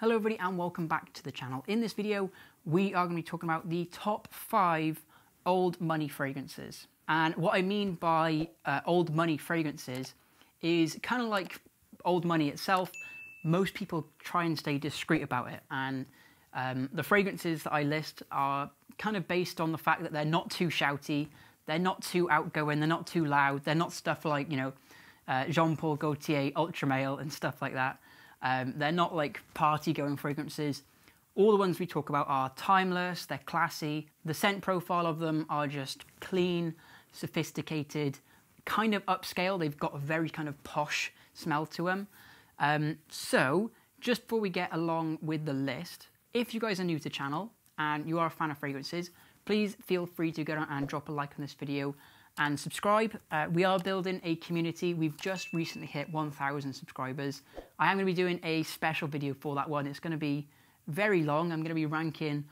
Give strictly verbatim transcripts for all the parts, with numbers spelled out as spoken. Hello everybody and welcome back to the channel. In this video, we are going to be talking about the top five old money fragrances. And what I mean by uh, old money fragrances is kind of like old money itself. Most people try and stay discreet about it. And um, the fragrances that I list are kind of based on the fact that they're not too shouty, they're not too outgoing, they're not too loud, they're not stuff like, you know, uh, Jean-Paul Gaultier, Ultramale and stuff like that. Um, they're not like party-going fragrances. All the ones we talk about are timeless, they're classy. The scent profile of them are just clean, sophisticated, kind of upscale. They've got a very kind of posh smell to them. Um, so just before we get along with the list, if you guys are new to the channel and you are a fan of fragrances, please feel free to go down and drop a like on this video and subscribe. Uh, we are building a community. We've just recently hit one thousand subscribers. I am going to be doing a special video for that one. It's going to be very long. I'm going to be ranking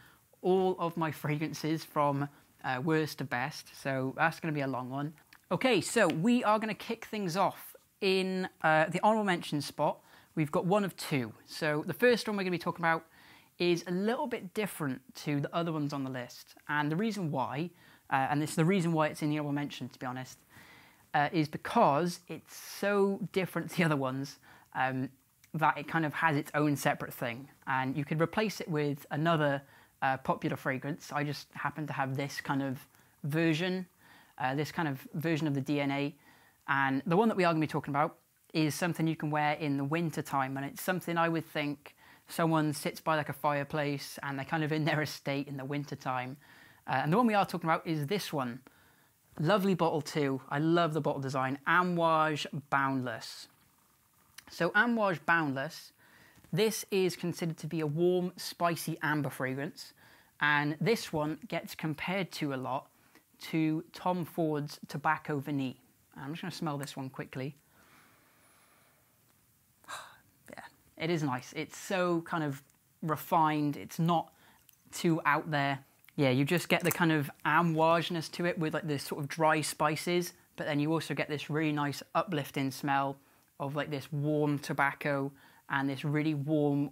all of my fragrances from uh, worst to best. So that's going to be a long one. Okay, so we are going to kick things off in uh, the honorable mention spot. We've got one of two. So the first one we're going to be talking about is a little bit different to the other ones on the list. And the reason why Uh, and it's the reason why it's in the honorable mention, to be honest, uh, is because it's so different to the other ones um, that it kind of has its own separate thing. And you could replace it with another uh, popular fragrance. I just happen to have this kind of version, uh, this kind of version of the D N A. And the one that we are going to be talking about is something you can wear in the winter time. And it's something I would think someone sits by like a fireplace and they're kind of in their estate in the winter time. Uh, and the one we are talking about is this one. Lovely bottle too. I love the bottle design. Amouage Boundless. So Amouage Boundless, this is considered to be a warm, spicy amber fragrance. And this one gets compared to a lot to Tom Ford's Tobacco Vanille. I'm just going to smell this one quickly. Yeah, it is nice. It's so kind of refined. It's not too out there. Yeah, you just get the kind of amouageness to it with like this sort of dry spices, but then you also get this really nice uplifting smell of like this warm tobacco and this really warm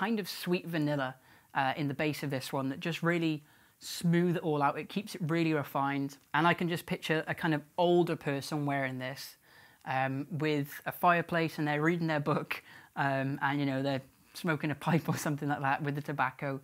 kind of sweet vanilla uh, in the base of this one that just really smooth it all out. It keeps it really refined. And I can just picture a kind of older person wearing this um, with a fireplace and they're reading their book um, and, you know, they're smoking a pipe or something like that with the tobacco.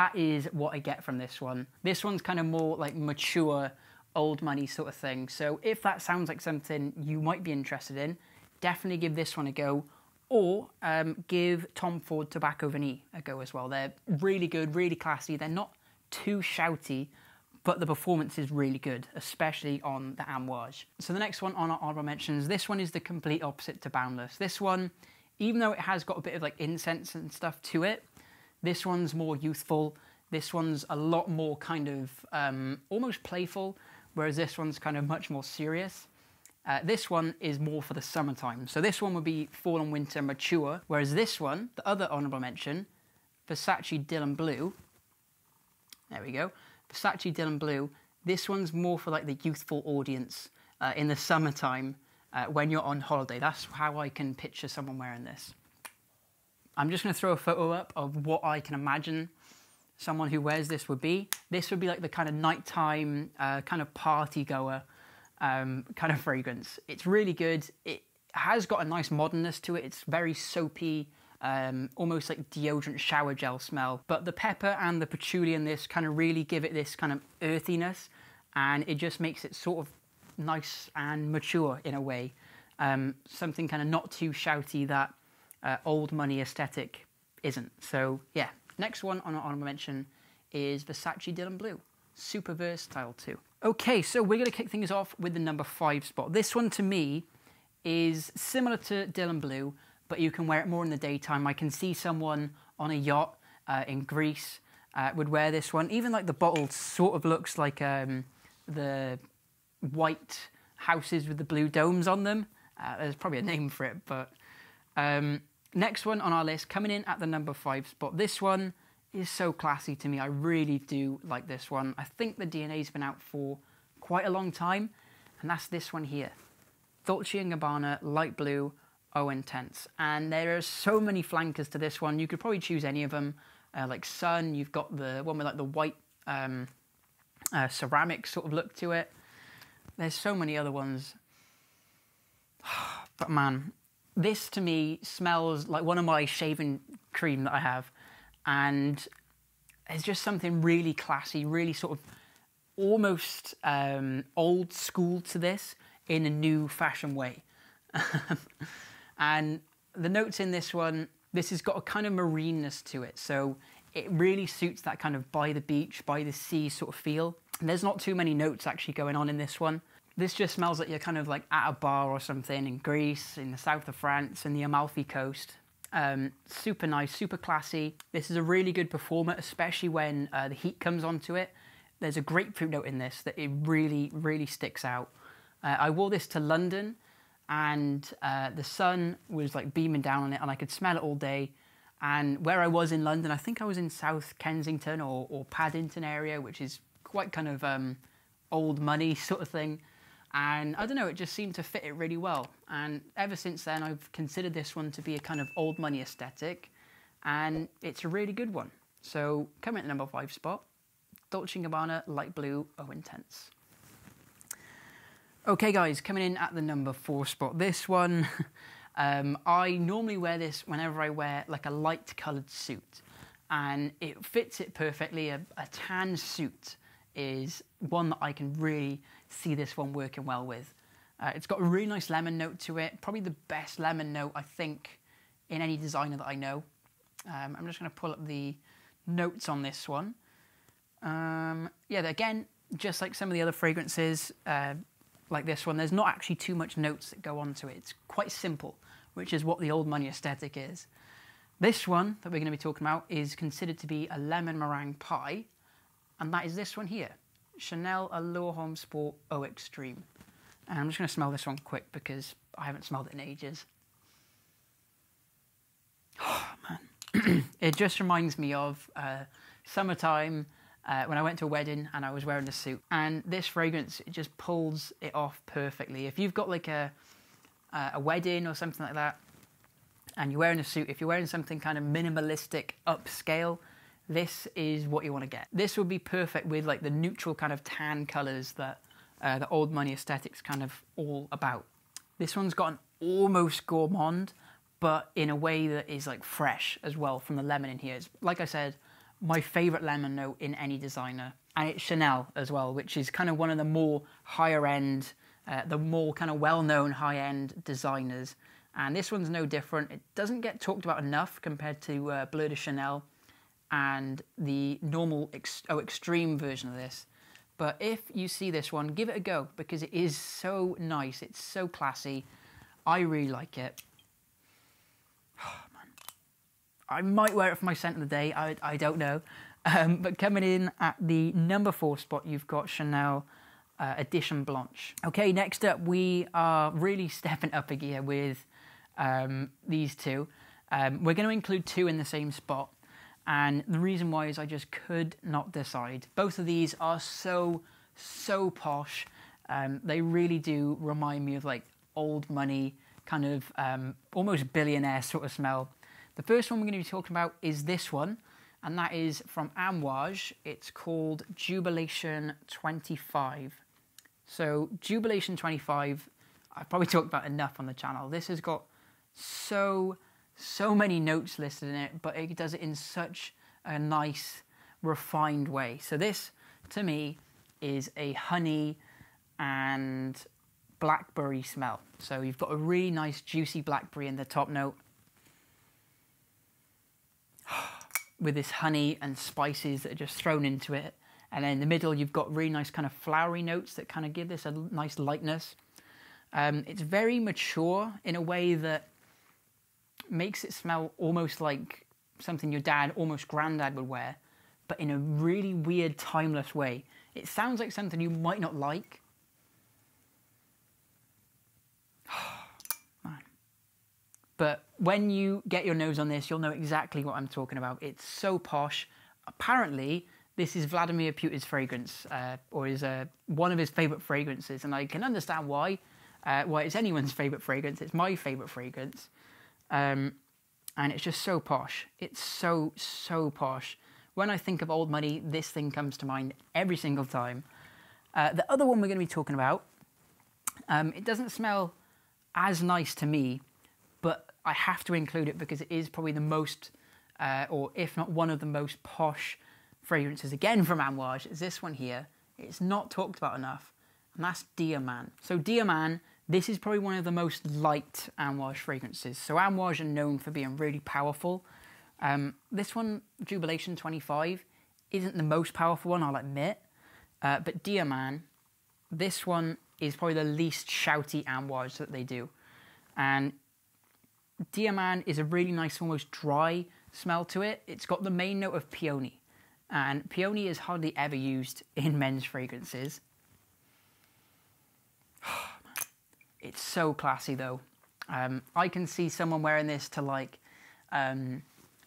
That is what I get from this one. This one's kind of more like mature, old money sort of thing. So if that sounds like something you might be interested in, definitely give this one a go, or um, give Tom Ford Tobacco Vanille a go as well. They're really good, really classy. They're not too shouty, but the performance is really good, especially on the Amouage. So the next one on our honorable mentions, this one is the complete opposite to Boundless. This one, even though it has got a bit of like incense and stuff to it, this one's more youthful. This one's a lot more kind of um, almost playful, whereas this one's kind of much more serious. Uh, this one is more for the summertime. So this one would be fall and winter mature, whereas this one, the other honorable mention, Versace Dylan Blue. There we go. Versace Dylan Blue. This one's more for like the youthful audience uh, in the summertime uh, when you're on holiday. That's how I can picture someone wearing this. I'm just going to throw a photo up of what I can imagine someone who wears this would be. This would be like the kind of nighttime, uh, kind of party goer um, kind of fragrance. It's really good. It has got a nice modernness to it. It's very soapy, um, almost like deodorant shower gel smell. But the pepper and the patchouli in this kind of really give it this kind of earthiness, and it just makes it sort of nice and mature in a way. Um, something kind of not too shouty that Uh, old money aesthetic isn't. So yeah, next one on our honorable mention is Versace Dylan Blue. Super versatile too. Okay, so we're going to kick things off with the number five spot. This one to me is similar to Dylan Blue, but you can wear it more in the daytime. I can see someone on a yacht uh, in Greece uh, would wear this one. Even like the bottle sort of looks like um, the white houses with the blue domes on them. Uh, there's probably a name for it, but Um, next one on our list, coming in at the number five spot. This one is so classy to me. I really do like this one. I think the D N A's been out for quite a long time, and that's this one here. Dolce and Gabbana Light Blue Eau Intense. And there are so many flankers to this one. You could probably choose any of them. Uh, like Sun, you've got the one with like the white um, uh, ceramic sort of look to it. There's so many other ones. But man, this to me smells like one of my shaving cream that I have. And it's just something really classy, really sort of almost um, old school to this in a new fashion way. And the notes in this one, this has got a kind of marineness to it. So it really suits that kind of by the beach, by the sea sort of feel. And there's not too many notes actually going on in this one. This just smells like you're kind of like at a bar or something in Greece, in the south of France, in the Amalfi Coast. Um, super nice, super classy. This is a really good performer, especially when uh, the heat comes onto it. There's a grapefruit note in this that it really, really sticks out. Uh, I wore this to London and uh, the sun was like beaming down on it and I could smell it all day. And where I was in London, I think I was in South Kensington or, or Paddington area, which is quite kind of um, old money sort of thing. And I don't know, it just seemed to fit it really well. And ever since then, I've considered this one to be a kind of old money aesthetic, and it's a really good one. So coming at the number five spot, Dolce and Gabbana Light Blue Eau Intense. Okay guys, coming in at the number four spot, this one, um, I normally wear this whenever I wear like a light colored suit, and it fits it perfectly. A, a tan suit is one that I can really see this one working well with. Uh, it's got a really nice lemon note to it, probably the best lemon note I think in any designer that I know. Um, I'm just going to pull up the notes on this one. Um, yeah, again, just like some of the other fragrances uh, like this one, there's not actually too much notes that go onto it. It's quite simple, which is what the old money aesthetic is. This one that we're going to be talking about is considered to be a lemon meringue pie, and that is this one here. Chanel Allure Homme Sport Eau Extrême. And I'm just going to smell this one quick because I haven't smelled it in ages. Oh, man. It just reminds me of uh, summertime uh, when I went to a wedding and I was wearing a suit. And this fragrance, it just pulls it off perfectly. If you've got like a, uh, a wedding or something like that and you're wearing a suit, if you're wearing something kind of minimalistic, upscale, this is what you want to get. This would be perfect with like the neutral kind of tan colors that uh, the old money aesthetic's kind of all about. This one's got an almost gourmand, but in a way that is like fresh as well from the lemon in here. It's, like I said, my favorite lemon note in any designer. And it's Chanel as well, which is kind of one of the more higher end, uh, the more kind of well-known high-end designers. And this one's no different. It doesn't get talked about enough compared to uh, Bleu de Chanel and the normal ex oh, extreme version of this. But if you see this one, give it a go because it is so nice. It's so classy. I really like it. Oh, man. I might wear it for my scent of the day. I, I don't know. Um, but coming in at the number four spot, you've got Chanel uh, Edition Blanche. Okay, next up, we are really stepping up a gear with um, these two. Um, we're going to include two in the same spot. And the reason why is I just could not decide. Both of these are so, so posh. Um, they really do remind me of like old money, kind of um, almost billionaire sort of smell. The first one we're going to be talking about is this one, and that is from Amouage. It's called Jubilation twenty-five. So Jubilation twenty-five, I've probably talked about enough on the channel. This has got so... so many notes listed in it, but it does it in such a nice, refined way. So this, to me, is a honey and blackberry smell. So you've got a really nice, juicy blackberry in the top note with this honey and spices that are just thrown into it. And then in the middle, you've got really nice kind of flowery notes that kind of give this a nice lightness. Um, it's very mature in a way that makes it smell almost like something your dad, almost granddad would wear, but in a really weird, timeless way. It sounds like something you might not like. Man. But when you get your nose on this, you'll know exactly what I'm talking about. It's so posh. Apparently, this is Vladimir Putin's fragrance, uh, or is uh, one of his favorite fragrances, and I can understand why. Uh, well, it's anyone's favourite fragrance. It's my favourite fragrance. Um, and it's just so posh. It's so, so posh. When I think of old money, this thing comes to mind every single time. Uh, the other one we're going to be talking about, um, it doesn't smell as nice to me, but I have to include it because it is probably the most, uh, or if not one of the most posh fragrances, again from Amouage, is this one here. It's not talked about enough, and that's Dia Man. So Dia Man, this is probably one of the most light Amouage fragrances. So Amouage are known for being really powerful. Um, this one, Jubilation twenty-five, isn't the most powerful one, I'll admit. Uh, but Dia Man, this one is probably the least shouty Amouage that they do. And Dia Man is a really nice, almost dry smell to it. It's got the main note of peony. And peony is hardly ever used in men's fragrances. It's so classy, though. Um, I can see someone wearing this to, like, um,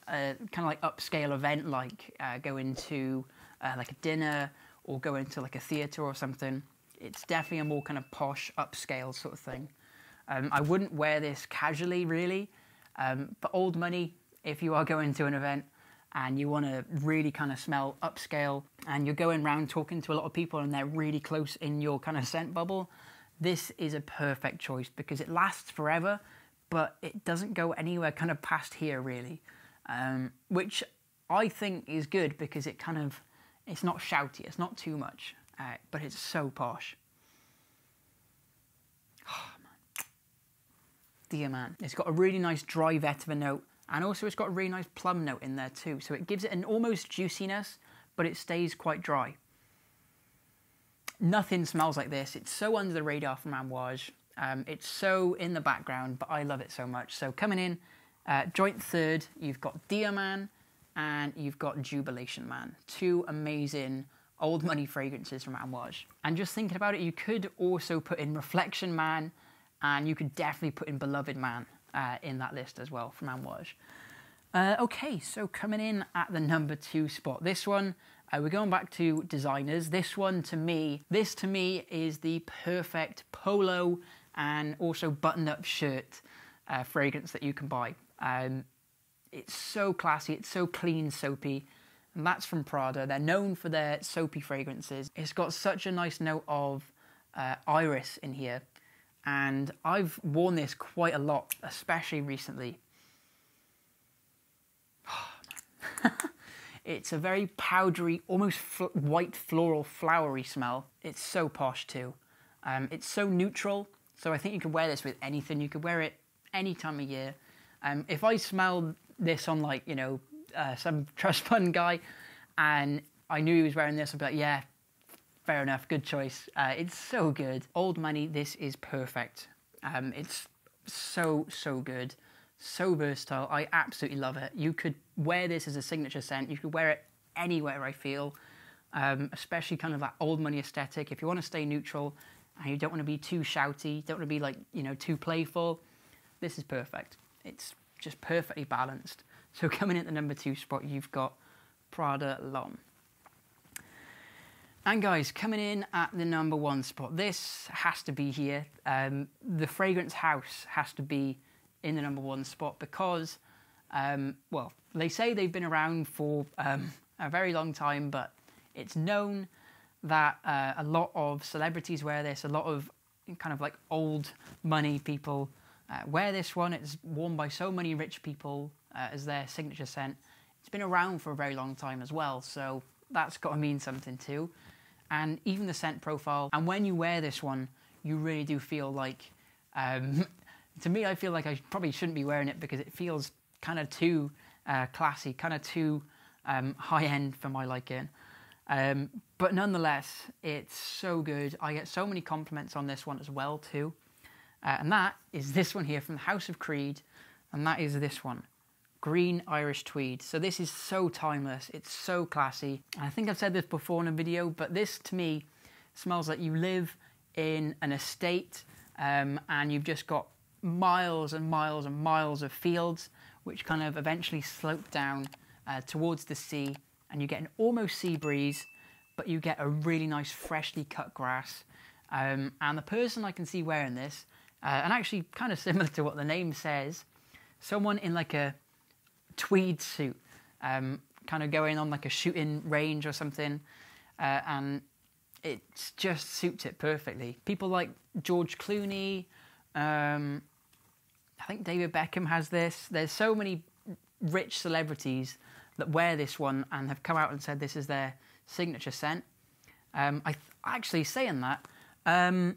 a kind of, like, upscale event, like uh, going to, uh, like, a dinner or going to, like, a theatre or something. It's definitely a more kind of posh, upscale sort of thing. Um, I wouldn't wear this casually, really. Um, but old money, if you are going to an event, and you want to really kind of smell upscale, and you're going around talking to a lot of people and they're really close in your kind of scent bubble, this is a perfect choice because it lasts forever, but it doesn't go anywhere kind of past here, really. Um, which I think is good because it kind of, it's not shouty, it's not too much, uh, but it's so posh. Oh, man. Dia Man. It's got a really nice dry vetiver note, and also it's got a really nice plum note in there too. So it gives it an almost juiciness, but it stays quite dry. Nothing smells like this. It's so under the radar from Amouage. Um, it's so in the background, but I love it so much. So coming in, uh, joint third, you've got Dia Man and you've got Jubilation Man. Two amazing old money fragrances from Amouage. And just thinking about it, you could also put in Reflection Man, and you could definitely put in Beloved Man. Uh, in that list as well from Amouage. Uh, okay, so coming in at the number two spot. This one, uh, we're going back to designers. This one to me, this to me is the perfect polo and also button-up shirt uh, fragrance that you can buy. Um, it's so classy, it's so clean, soapy, and that's from Prada. They're known for their soapy fragrances. It's got such a nice note of uh, iris in here. And I've worn this quite a lot, especially recently. Oh, it's a very powdery, almost fl white floral, flowery smell. It's so posh too. Um, it's so neutral, so I think you could wear this with anything. You could wear it any time of year. Um, if I smelled this on, like, you know, uh, some trust fund guy, and I knew he was wearing this, I'd be like, yeah, fair enough, good choice. Uh, it's so good. Old money, this is perfect. Um, it's so, so good. So versatile. I absolutely love it. You could wear this as a signature scent. You could wear it anywhere, I feel, um, especially kind of that old money aesthetic. If you want to stay neutral and you don't want to be too shouty, don't want to be, like, you know, too playful, this is perfect. It's just perfectly balanced. So coming in at the number two spot, you've got Prada L'Homme. And guys, coming in at the number one spot, this has to be here. Um, the fragrance house has to be in the number one spot because, um, well, they say they've been around for um, a very long time, but it's known that uh, a lot of celebrities wear this, a lot of kind of like old money people uh, wear this one. It's worn by so many rich people uh, as their signature scent. It's been around for a very long time as well, so that's got to mean something too. And even the scent profile. And when you wear this one, you really do feel like, um, to me, I feel like I probably shouldn't be wearing it because it feels kind of too uh, classy, kind of too um, high-end for my liking. Um, but nonetheless, it's so good. I get so many compliments on this one as well too. Uh, and that is this one here from the House of Creed. And that is this one, Green Irish Tweed. So this is so timeless, it's so classy. And I think I've said this before in a video, but this to me smells like you live in an estate um, and you've just got miles and miles and miles of fields which kind of eventually slope down uh, towards the sea, and you get an almost sea breeze, but you get a really nice freshly cut grass Um, and the person I can see wearing this, uh, and actually kind of similar to what the name says, someone in like a tweed suit, um, kind of going on like a shooting range or something, uh, and it just suits it perfectly. People like George Clooney, um, I think David Beckham has this. There's so many rich celebrities that wear this one and have come out and said this is their signature scent. Um, I th actually saying that, um,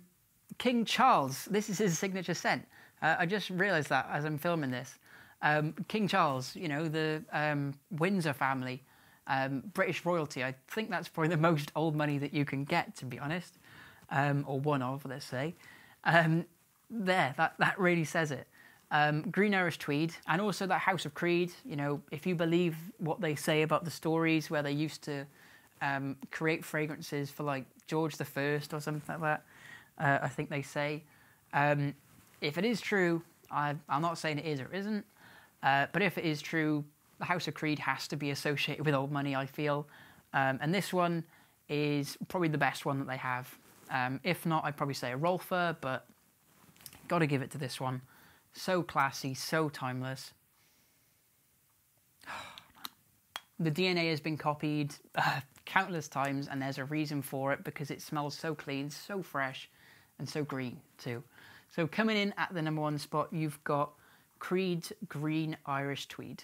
King Charles, this is his signature scent. Uh, I just realised that as I'm filming this. Um, King Charles, you know, the um, Windsor family, um, British royalty. I think that's probably the most old money that you can get, to be honest, um, or one of, let's say. Um, there, that, that really says it. Um, Green Irish Tweed, and also that House of Creed. You know, if you believe what they say about the stories where they used to um, create fragrances for like George the First or something like that, uh, I think they say. Um, if it is true, I, I'm not saying it is or isn't, uh, but if it is true, the House of Creed has to be associated with old money, I feel. Um, and this one is probably the best one that they have. Um, if not, I'd probably say a Rolfer, but gotta give it to this one. So classy, so timeless. The D N A has been copied uh, countless times, and there's a reason for it, because it smells so clean, so fresh, and so green too. So coming in at the number one spot, you've got Creed Green Irish Tweed.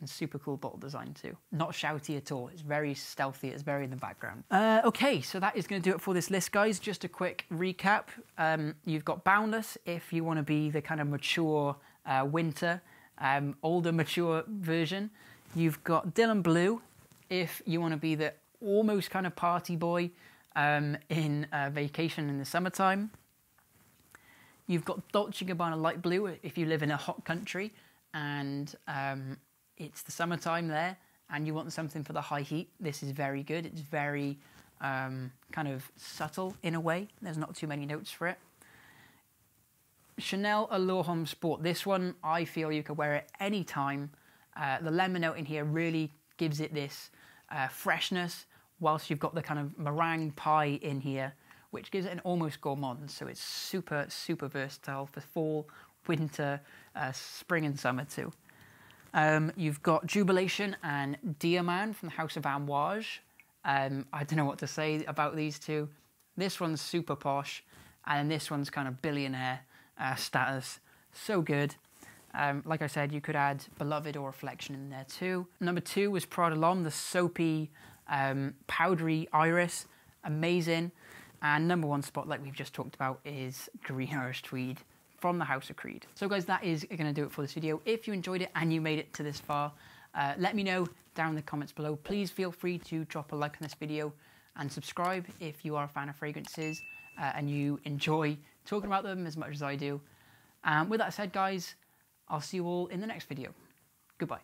And super cool bottle design too. Not shouty at all. It's very stealthy. It's very in the background. Uh, okay, so that is going to do it for this list, guys. Just a quick recap. Um, you've got Boundless if you want to be the kind of mature uh, winter, um, older mature version. You've got Dylan Blue if you want to be the almost kind of party boy um, in uh, vacation in the summertime. You've got Dolce and Gabbana Light Blue if you live in a hot country and... Um, it's the summertime there, and you want something for the high heat. This is very good. It's very um, kind of subtle in a way. There's not too many notes for it. Chanel Allure Homme Sport. This one, I feel you could wear it any time. Uh, the lemon note in here really gives it this uh, freshness, whilst you've got the kind of meringue pie in here, which gives it an almost gourmand. So it's super, super versatile for fall, winter, uh, spring and summer too. Um, you've got Jubilation and Dia Man from the House of Amouage. Um, I don't know what to say about these two. This one's super posh, and this one's kind of billionaire uh, status. So good. Um, like I said, you could add Beloved or Reflection in there too. Number two was Prada L'Homme, the soapy, um, powdery iris. Amazing. And number one spot, like we've just talked about, is Green Irish Tweed from the House of Creed. So guys, that is gonna do it for this video. If you enjoyed it and you made it to this far, uh, let me know down in the comments below. Please feel free to drop a like on this video and subscribe if you are a fan of fragrances uh, and you enjoy talking about them as much as I do. And um, with that said, guys, I'll see you all in the next video. Goodbye.